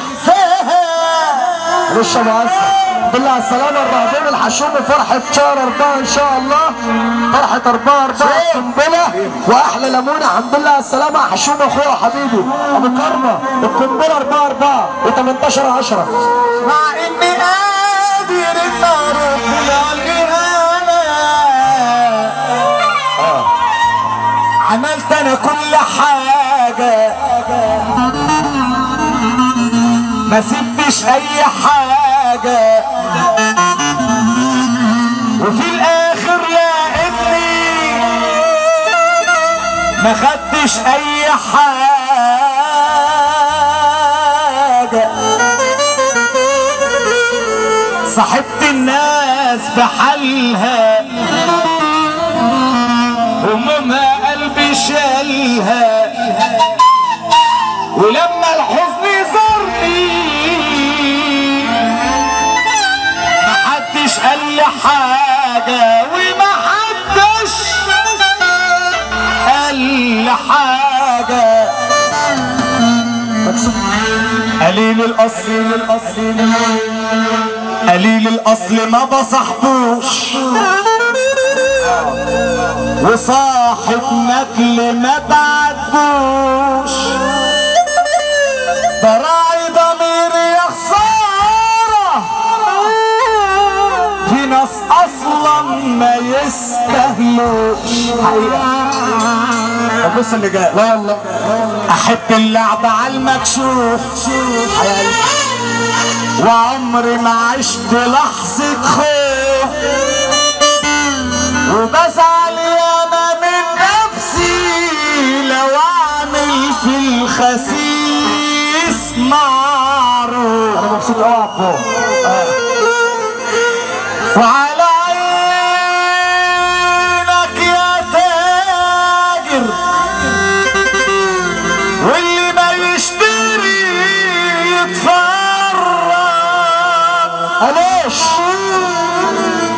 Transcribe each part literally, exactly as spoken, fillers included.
احساها. مش مقصر بالله على السلامه. الرهبين الحشومي فرحه شهر اربعه ان شاء الله، فرحه اربعه اربعه القنبله واحلى ليمونه. الحمد لله على السلامه حشومي اخويا وحبيبي ابو كرمه. القنبله اربعه اربعه وتمنتاشر عشرة. مع اني قادر اتعرف للإهانه عملت انا كل حاجه ما سبتش اي حاجه، وفي الاخر لقيتني ما خدتش اي حاجه. صاحبت الناس بحالها همومها قلبي شالها، ولما الحزن زارني محدش قال لي حاجه ومحدش قال لي حاجه. قليل الاصل الاصل قليل الاصل ما بصاحبوش، وصاحب نكل ما بعدوش. براعي ضميري يا خساره في ناس اصلا ما يستاهلوش. حقيقه بص اللي جاي. لا والله احب اللعب على المكشوف وعمري ما عشت لحظه خوف، وبزعل ياما من نفسي لو اعمل في الخسيس معروف. انا مبسوط قوي يا عبود. وعلى عينك يا تاجر واللي ما يشتري يتفرج قالوش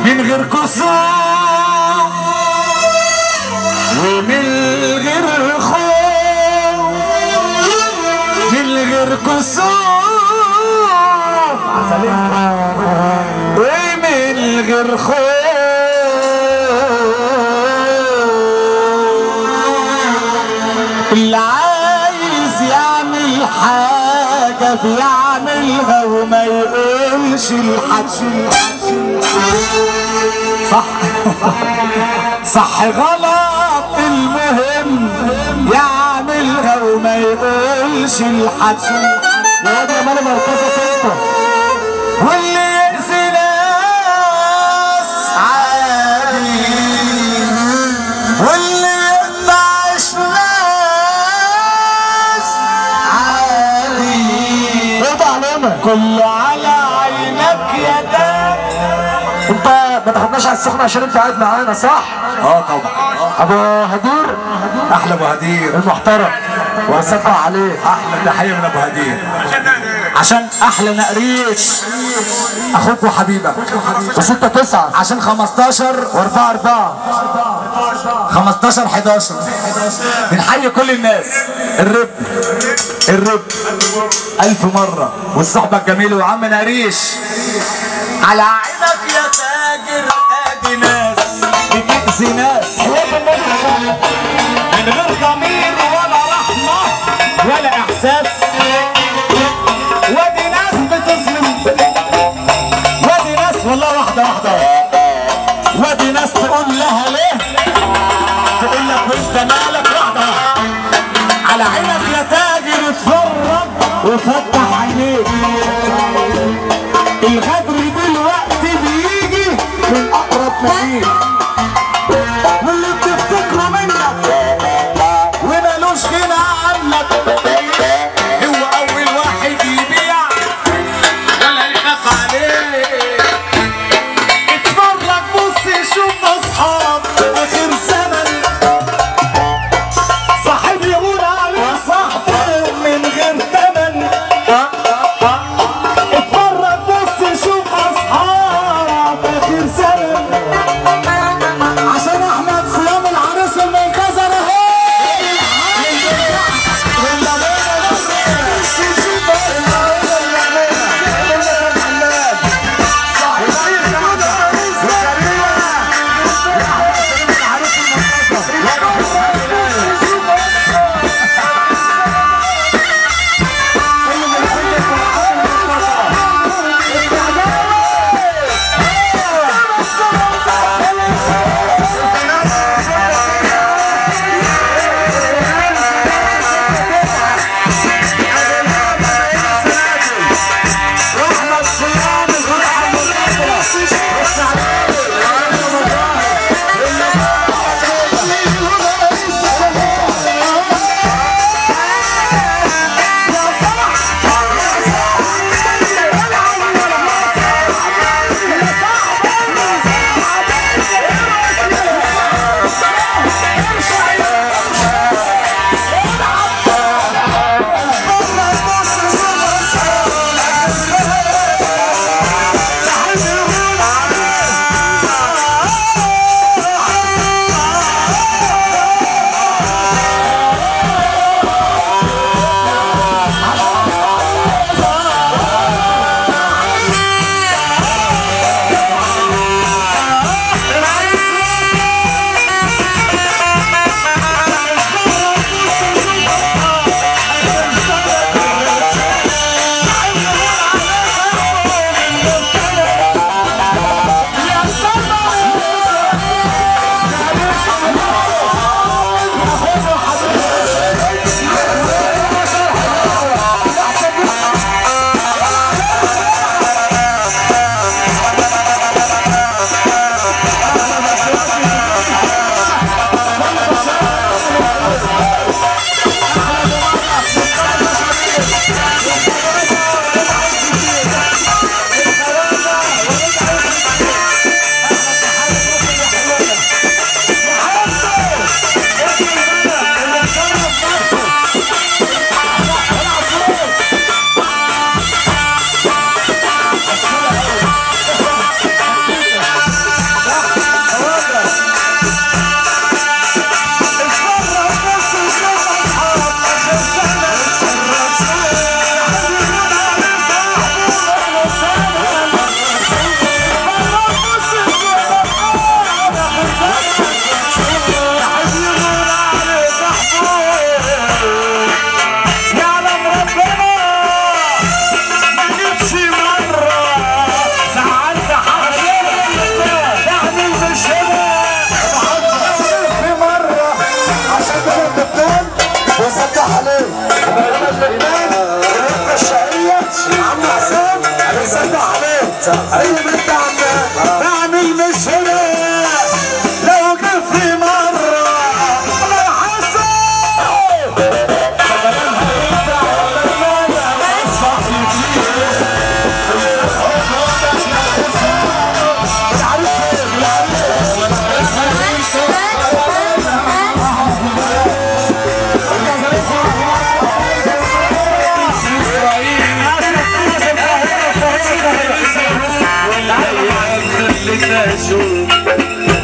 من غير كسور ومن غير خوف من غير كسوف ومن غير خوف. اللي عايز يعمل حاجة بيعملها وما يقولش لحد. صح صح غلط المهم يعملها وما يقولش لحد. يا واد يا مال مركزك انت. واللي يأذي ناس عادي واللي يقطعش ناس عادي. اقطع علامة كله على عينك يا داك. انت ما تاخدناش على السخنة عشان انت قاعد معانا صح؟ اه طبعا. ابو هدير احلى ابو هدير المحترم واسف عليه. احلى تحيه من ابو هدير عشان احلى نقريش اخوك وحبيبك وستة تسعة عشان خمستاشر واربعة اربعة خمستاشر حداشر. بنحيي كل الناس الرب الرب الف مره والصحبه الجميله وعم نقريش على عينك يا تاجر. ادي ناس بتأذي ناس من غير ضمير ولا رحمة ولا إحساس، وادي ناس بتظلم وادي ناس والله واحدة واحدة وادي ناس تقول لها ليه تقول لك وانت مالك واحدة. على عينك يا تاجر اتفرج وفتح عينيك، الغدر دلوقتي بيجي من أقرب مدينة شوف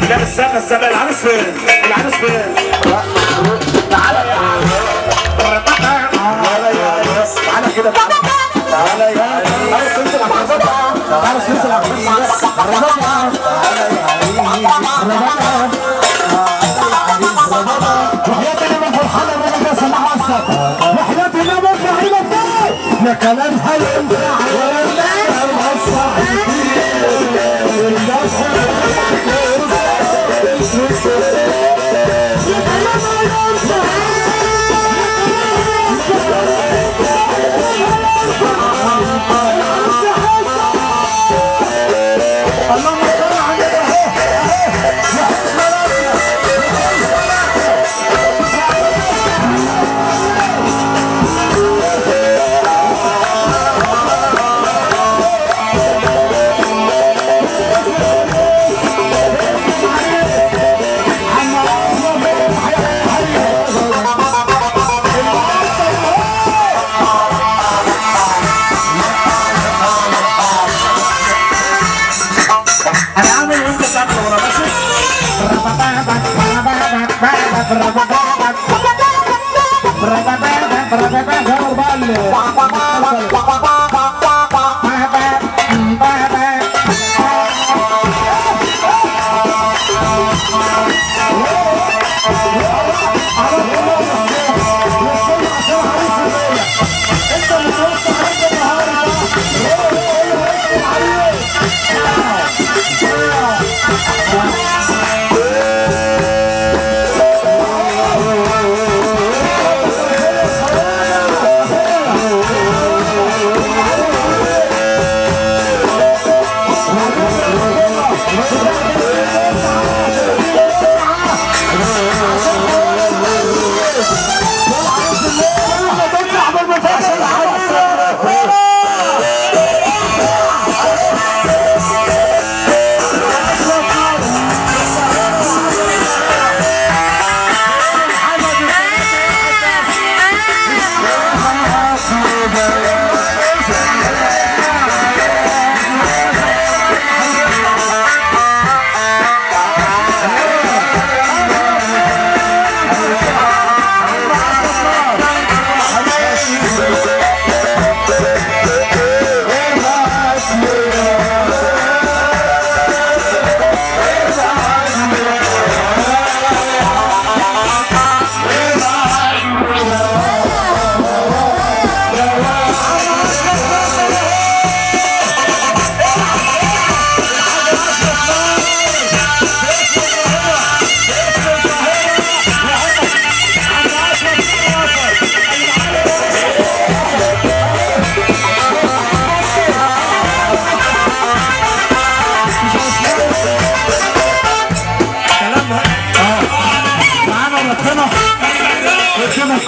لا استنى استنى العرس فين؟ العرس فين؟ تعالى يا عرس تعالى يا عرس تعالى كده تعالى يا عرس انزل على الحراسات تعالى انزل على الحراسات تعالى يا عريس وحياة اللي من فرحانة الراجل سمع راسك وحياة اللي من فرحانة فين؟ يا كلام حلو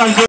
يا